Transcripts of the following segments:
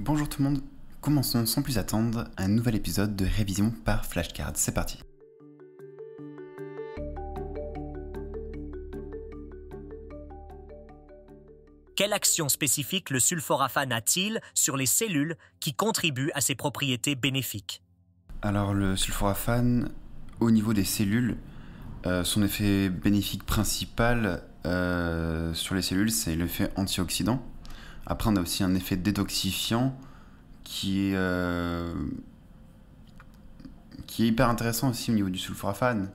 Bonjour tout le monde, commençons sans plus attendre un nouvel épisode de révision par flashcard, c'est parti. Quelle action spécifique le sulforaphane a-t-il sur les cellules qui contribuent à ses propriétés bénéfiques? Alors le sulforaphane, au niveau des cellules, son effet bénéfique principal sur les cellules, c'est l'effet antioxydant. Après, on a aussi un effet détoxifiant qui est hyper intéressant aussi au niveau du sulforaphane.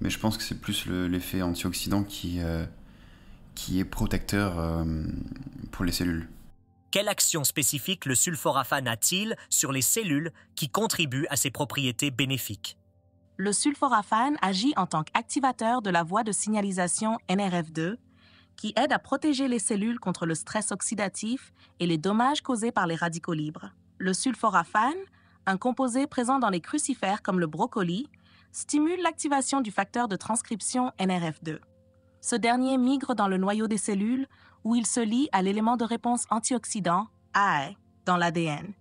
Mais je pense que c'est plus l'effet antioxydant qui est protecteur pour les cellules. Quelle action spécifique le sulforaphane a-t-il sur les cellules qui contribuent à ses propriétés bénéfiques? Le sulforaphane agit en tant qu'activateur de la voie de signalisation NRF2, qui aide à protéger les cellules contre le stress oxydatif et les dommages causés par les radicaux libres. Le sulforaphane, un composé présent dans les crucifères comme le brocoli, stimule l'activation du facteur de transcription NRF2. Ce dernier migre dans le noyau des cellules où il se lie à l'élément de réponse antioxydant, ARE, dans l'ADN.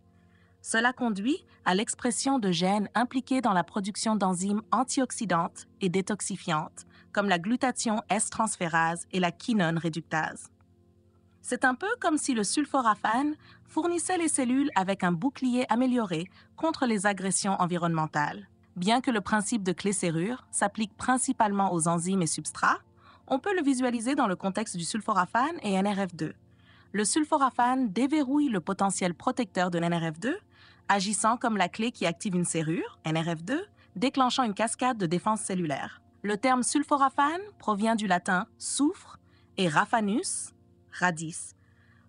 Cela conduit à l'expression de gènes impliqués dans la production d'enzymes antioxydantes et détoxifiantes, comme la glutathion S-transférase et la quinone réductase. C'est un peu comme si le sulforaphane fournissait les cellules avec un bouclier amélioré contre les agressions environnementales. Bien que le principe de clé-serrure s'applique principalement aux enzymes et substrats, on peut le visualiser dans le contexte du sulforaphane et NRF2. Le sulforaphane déverrouille le potentiel protecteur de l'NRF2, agissant comme la clé qui active une serrure, NRF2, déclenchant une cascade de défense cellulaire. Le terme sulforaphane provient du latin « soufre » et « raphanus », « radis »,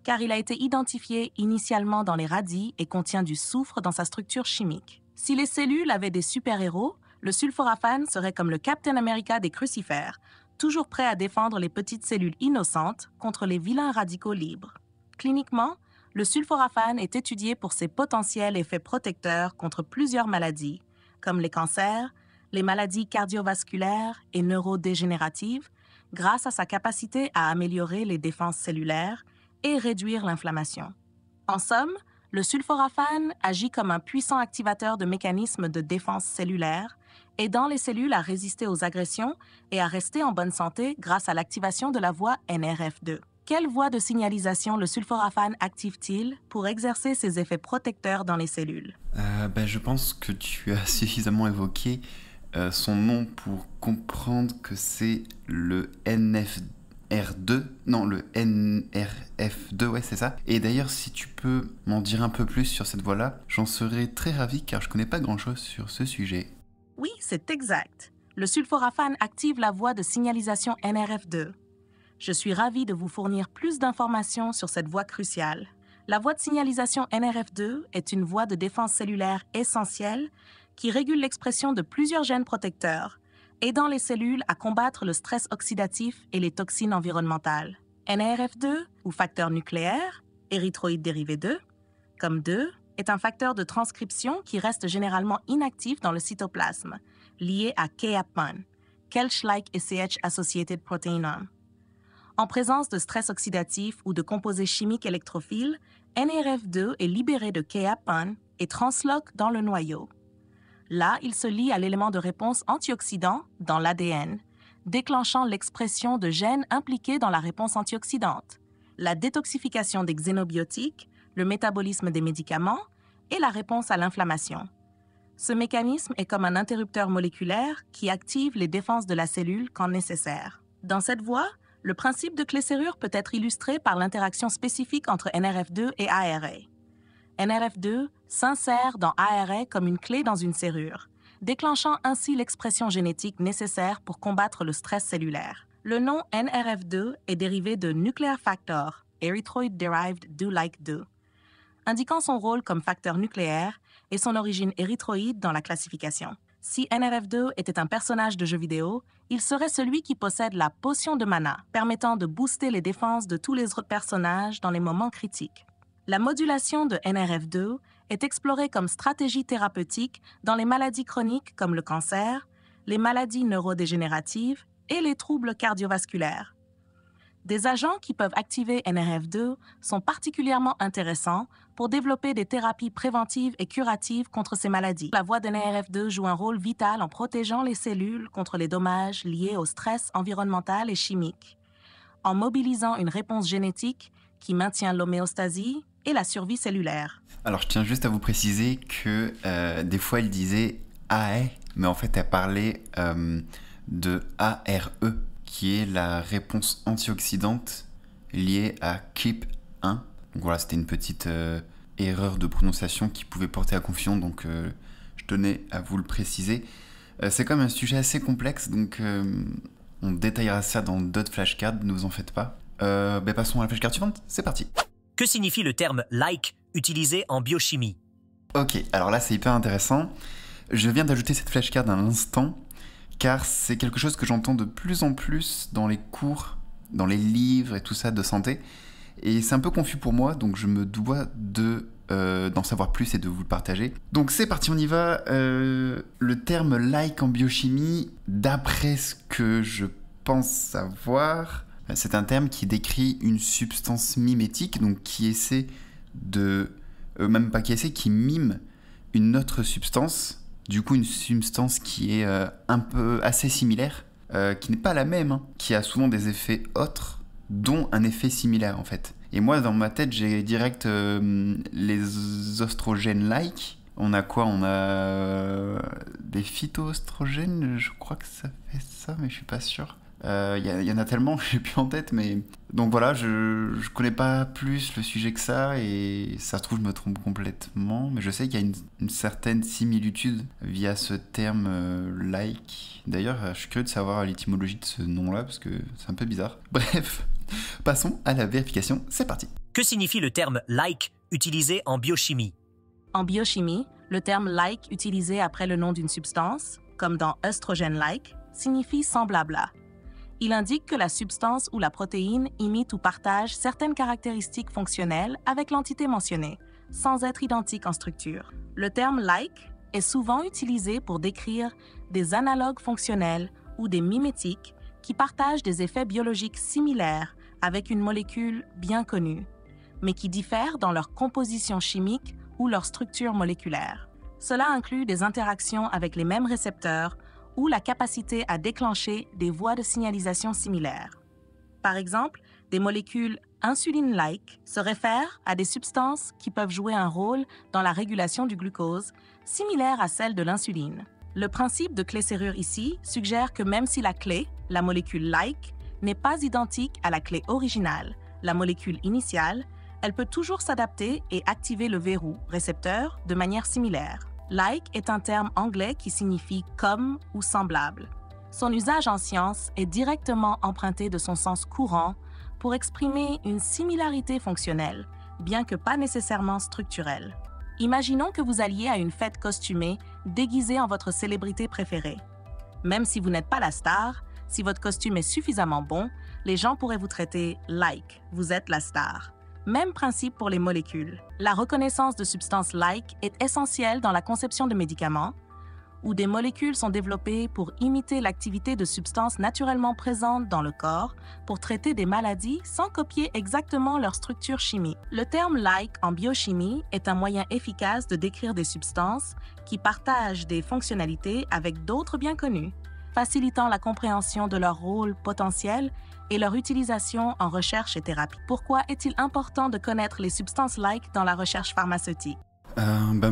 car il a été identifié initialement dans les radis et contient du soufre dans sa structure chimique. Si les cellules avaient des super-héros, le sulforaphane serait comme le Captain America des crucifères, toujours prêt à défendre les petites cellules innocentes contre les vilains radicaux libres. Cliniquement, le sulforaphane est étudié pour ses potentiels effets protecteurs contre plusieurs maladies, comme les cancers, les maladies cardiovasculaires et neurodégénératives, grâce à sa capacité à améliorer les défenses cellulaires et réduire l'inflammation. En somme, le sulforaphane agit comme un puissant activateur de mécanismes de défense cellulaire, aidant les cellules à résister aux agressions et à rester en bonne santé grâce à l'activation de la voie NRF2. Quelle voie de signalisation le sulforaphane active-t-il pour exercer ses effets protecteurs dans les cellules? Je pense que tu as suffisamment évoqué son nom pour comprendre que c'est le NRF2, ouais c'est ça. Et d'ailleurs si tu peux m'en dire un peu plus sur cette voie-là, j'en serais très ravi car je connais pas grand-chose sur ce sujet. Oui, c'est exact. Le sulforaphane active la voie de signalisation NRF2. Je suis ravie de vous fournir plus d'informations sur cette voie cruciale. La voie de signalisation NRF2 est une voie de défense cellulaire essentielle qui régule l'expression de plusieurs gènes protecteurs, aidant les cellules à combattre le stress oxydatif et les toxines environnementales. NRF2, ou facteur nucléaire, érythroïde dérivé 2, comme 2, est un facteur de transcription qui reste généralement inactif dans le cytoplasme, lié à Keap1, Kelch-like ACH-associated protein 1. En présence de stress oxydatif ou de composés chimiques électrophiles, NRF2 est libéré de Keap1 et transloque dans le noyau. Là, il se lie à l'élément de réponse antioxydant dans l'ADN, déclenchant l'expression de gènes impliqués dans la réponse antioxydante, la détoxification des xénobiotiques, le métabolisme des médicaments et la réponse à l'inflammation. Ce mécanisme est comme un interrupteur moléculaire qui active les défenses de la cellule quand nécessaire. Dans cette voie, le principe de clé-serrure peut être illustré par l'interaction spécifique entre NRF2 et ARE. NRF2 s'insère dans ARE comme une clé dans une serrure, déclenchant ainsi l'expression génétique nécessaire pour combattre le stress cellulaire. Le nom NRF2 est dérivé de nuclear factor, erythroid-derived do-like 2, indiquant son rôle comme facteur nucléaire et son origine érythroïde dans la classification. Si NRF2 était un personnage de jeu vidéo, il serait celui qui possède la potion de mana, permettant de booster les défenses de tous les autres personnages dans les moments critiques. La modulation de NRF2 est explorée comme stratégie thérapeutique dans les maladies chroniques comme le cancer, les maladies neurodégénératives et les troubles cardiovasculaires. Des agents qui peuvent activer NRF2 sont particulièrement intéressants pour développer des thérapies préventives et curatives contre ces maladies. La voie de NRF2 joue un rôle vital en protégeant les cellules contre les dommages liés au stress environnemental et chimique, en mobilisant une réponse génétique qui maintient l'homéostasie et la survie cellulaire. Alors je tiens juste à vous préciser que des fois elle disait ARE, mais en fait elle parlait de ARE, qui est la réponse antioxydante liée à Keap1. Donc voilà, c'était une petite erreur de prononciation qui pouvait porter à confusion, donc je tenais à vous le préciser. C'est quand même un sujet assez complexe, donc on détaillera ça dans d'autres flashcards, ne vous en faites pas. Passons à la flashcard suivante, c'est parti. Que signifie le terme « like » utilisé en biochimie? Ok, alors là c'est hyper intéressant. Je viens d'ajouter cette flashcard à l'instant, car c'est quelque chose que j'entends de plus en plus dans les cours, dans les livres et tout ça de santé. Et c'est un peu confus pour moi, donc je me dois d'en savoir plus et de vous le partager. Donc c'est parti, on y va. Le terme like en biochimie, d'après ce que je pense savoir, c'est un terme qui décrit une substance mimétique, donc qui mime une autre substance. Du coup, une substance qui est assez similaire, qui n'est pas la même, hein, qui a souvent des effets autres, dont un effet similaire en fait. Et moi, dans ma tête, j'ai direct les oestrogènes-like. On a quoi? On a des phytoestrogènes, je crois que ça fait ça, mais je suis pas sûr. Y en a tellement, je n'ai plus en tête, mais... Donc voilà, je connais pas plus le sujet que ça, et ça se trouve, je me trompe complètement, mais je sais qu'il y a une certaine similitude via ce terme « like ». D'ailleurs, je suis curieux de savoir l'étymologie de ce nom-là, parce que c'est un peu bizarre. Bref, passons à la vérification, c'est parti. Que signifie le terme « like » utilisé en biochimie? En biochimie, le terme « like » utilisé après le nom d'une substance, comme dans « oestrogène-like », signifie « semblable à ». Il indique que la substance ou la protéine imite ou partage certaines caractéristiques fonctionnelles avec l'entité mentionnée, sans être identique en structure. Le terme « like » est souvent utilisé pour décrire des analogues fonctionnels ou des mimétiques qui partagent des effets biologiques similaires avec une molécule bien connue, mais qui diffèrent dans leur composition chimique ou leur structure moléculaire. Cela inclut des interactions avec les mêmes récepteurs ou la capacité à déclencher des voies de signalisation similaires. Par exemple, des molécules insuline-like se réfèrent à des substances qui peuvent jouer un rôle dans la régulation du glucose, similaire à celle de l'insuline. Le principe de clé-serrure ici suggère que même si la clé, la molécule like, n'est pas identique à la clé originale, la molécule initiale, elle peut toujours s'adapter et activer le verrou récepteur de manière similaire. « Like » est un terme anglais qui signifie « comme » ou « semblable ». Son usage en science est directement emprunté de son sens courant pour exprimer une similarité fonctionnelle, bien que pas nécessairement structurelle. Imaginons que vous alliez à une fête costumée déguisée en votre célébrité préférée. Même si vous n'êtes pas la star, si votre costume est suffisamment bon, les gens pourraient vous traiter « like », vous êtes la star. Même principe pour les molécules. La reconnaissance de substances like est essentielle dans la conception de médicaments, où des molécules sont développées pour imiter l'activité de substances naturellement présentes dans le corps pour traiter des maladies sans copier exactement leur structure chimique. Le terme like en biochimie est un moyen efficace de décrire des substances qui partagent des fonctionnalités avec d'autres bien connues, facilitant la compréhension de leur rôle potentiel et leur utilisation en recherche et thérapie. Pourquoi est-il important de connaître les substances like dans la recherche pharmaceutique?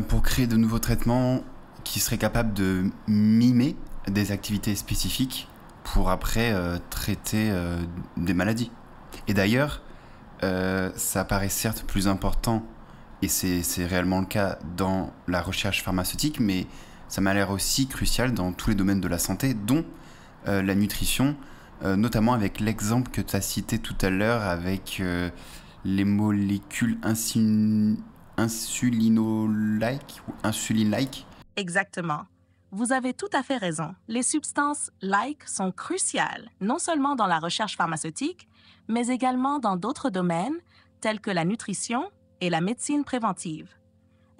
Pour créer de nouveaux traitements qui seraient capables de mimer des activités spécifiques pour après traiter des maladies. Et d'ailleurs, ça paraît certes plus important, et c'est réellement le cas dans la recherche pharmaceutique, mais ça m'a l'air aussi crucial dans tous les domaines de la santé, dont la nutrition, notamment avec l'exemple que tu as cité tout à l'heure avec les molécules insulino-like ou insuline-like. Exactement. Vous avez tout à fait raison. Les substances like sont cruciales, non seulement dans la recherche pharmaceutique, mais également dans d'autres domaines tels que la nutrition et la médecine préventive.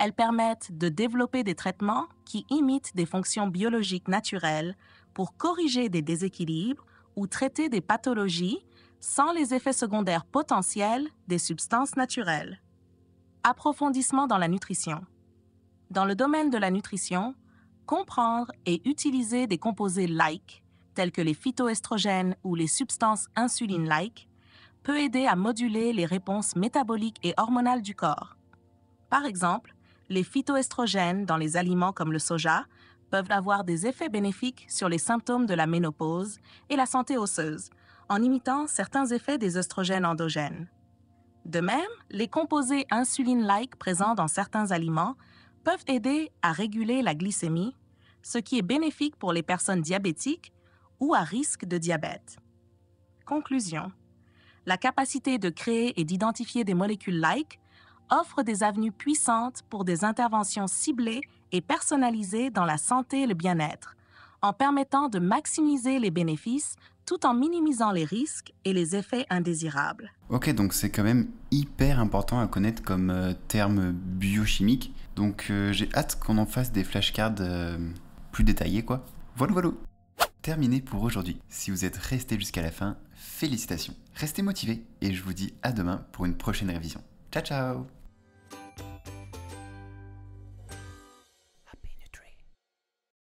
Elles permettent de développer des traitements qui imitent des fonctions biologiques naturelles pour corriger des déséquilibres ou traiter des pathologies sans les effets secondaires potentiels des substances naturelles. Approfondissement dans la nutrition. Dans le domaine de la nutrition, comprendre et utiliser des composés like, tels que les phytoestrogènes ou les substances insuline-like, peut aider à moduler les réponses métaboliques et hormonales du corps. Par exemple, les phytoestrogènes dans les aliments comme le soja peuvent avoir des effets bénéfiques sur les symptômes de la ménopause et la santé osseuse, en imitant certains effets des œstrogènes endogènes. De même, les composés insuline-like présents dans certains aliments peuvent aider à réguler la glycémie, ce qui est bénéfique pour les personnes diabétiques ou à risque de diabète. Conclusion. La capacité de créer et d'identifier des molécules like offre des avenues puissantes pour des interventions ciblées et personnalisées dans la santé et le bien-être, en permettant de maximiser les bénéfices tout en minimisant les risques et les effets indésirables. Ok, donc c'est quand même hyper important à connaître comme terme biochimique. Donc j'ai hâte qu'on en fasse des flashcards plus détaillés, quoi. Voilà. Terminé pour aujourd'hui. Si vous êtes resté jusqu'à la fin, félicitations. Restez motivés et je vous dis à demain pour une prochaine révision. Ciao, ciao!